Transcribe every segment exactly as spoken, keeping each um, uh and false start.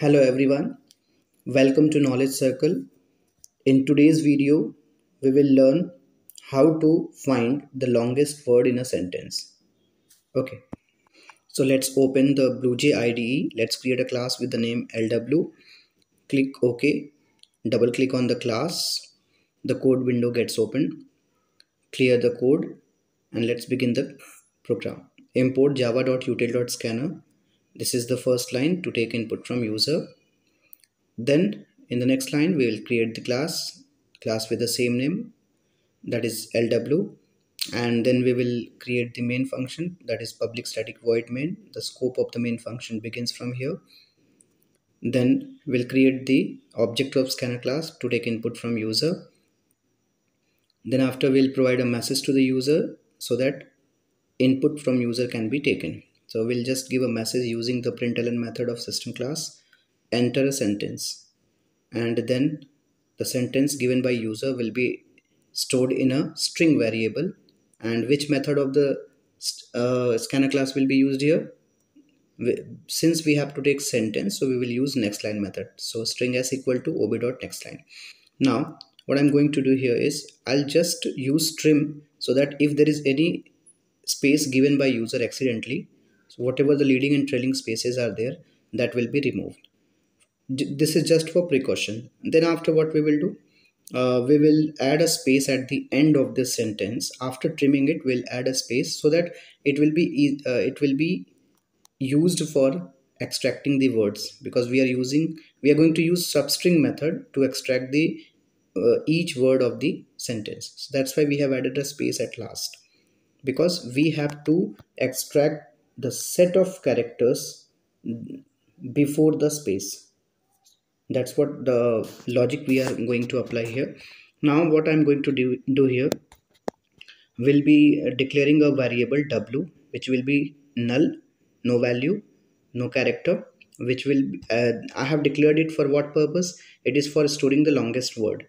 Hello everyone, welcome to Knowledge Circle. In today's video, we will learn how to find the longest word in a sentence. Okay, so let's open the BlueJ I D E. Let's create a class with the name L W. Click OK, double click on the class. The code window gets opened. Clear the code and let's begin the program. Import java.util.scanner. This is the first line to take input from user. Then in the next line, we will create the class, class with the same name, that is L W. And then we will create the main function, that is public static void main. The scope of the main function begins from here. Then we'll create the object of scanner class to take input from user. Then after, we'll provide a message to the user so that input from user can be taken. So we'll just give a message using the println method of system class, enter a sentence, and then the sentence given by user will be stored in a string variable. And which method of the uh, scanner class will be used here? We, since we have to take sentence, so we will use nextLine method. So string s equal to ob.nextLine. Now what I'm going to do here is I'll just use trim so that if there is any space given by user accidentally, so whatever the leading and trailing spaces are there, that will be removed. This is just for precaution. Then after, what we will do, uh, we will add a space at the end of this sentence. After trimming it, we'll add a space so that it will be uh, it will be used for extracting the words, because we are using we are going to use substring method to extract the uh, each word of the sentence. So that's why we have added a space at last, because we have to extract the set of characters before the space. That's what the logic we are going to apply here. Now what I'm going to do, do here will be declaring a variable w, which will be null, no value, no character, which will uh, I have declared it for what purpose? It is for storing the longest word.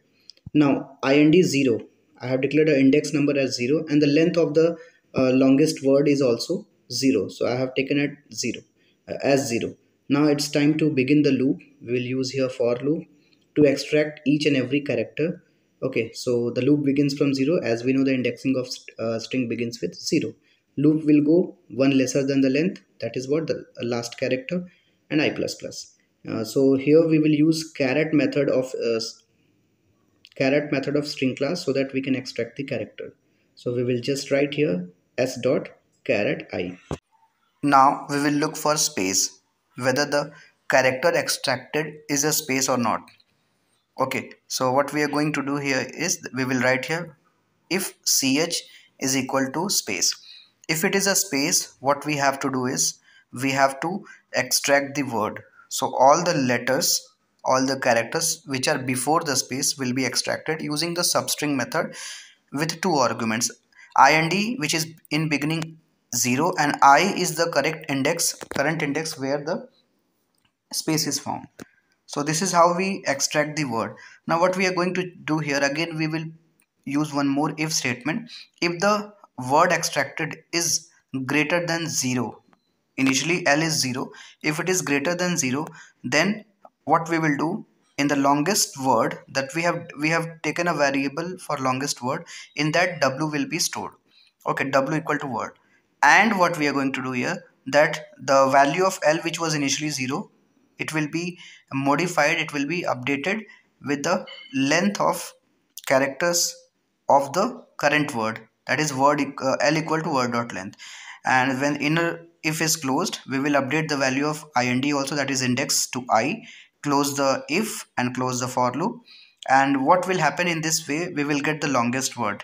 Now ind zero, I have declared an index number as zero, and the length of the uh, longest word is also zero, so I have taken it zero uh, as zero. Now it's time to begin the loop. We will use here for loop to extract each and every character. Okay, so the loop begins from zero. As we know, the indexing of st uh, string begins with zero. Loop will go one lesser than the length, that is what the last character, and I plus plus. Uh, so here we will use charAt method of uh, charAt method of string class so that we can extract the character. So we will just write here s dot charAt I. Now we will look for space, whether the character extracted is a space or not. Okay, so what we are going to do here is we will write here if ch is equal to space. If it is a space, what we have to do is we have to extract the word, so all the letters, all the characters which are before the space will be extracted using the substring method with two arguments, ind, which is in beginning zero, and I is the correct index, current index where the space is found. So this is how we extract the word. Now what we are going to do here, again we will use one more if statement. If the word extracted is greater than zero, initially L is zero, if it is greater than zero, then what we will do, in the longest word that we have we have taken a variable for longest word, in that w will be stored. Okay, w equal to word. And what we are going to do here, that the value of L, which was initially zero, it will be modified, it will be updated with the length of characters of the current word, that is word uh, L equal to word dot length. And when inner if is closed, we will update the value of ind also, that is index to I, close the if and close the for loop. And what will happen in this way, we will get the longest word.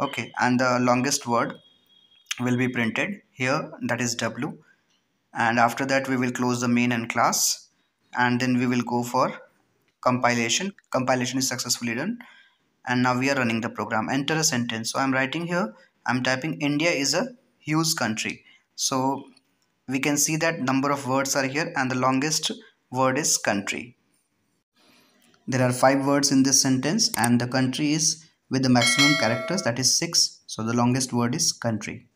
Okay, and the longest word will be printed here, that is w, and after that we will close the main and class, and then we will go for compilation. Compilation is successfully done, and now we are running the program. Enter a sentence. So I'm writing here, I'm typing India is a huge country. So we can see that number of words are here, and the longest word is country. There are five words in this sentence, and the country is with the maximum characters, that is six, so the longest word is country.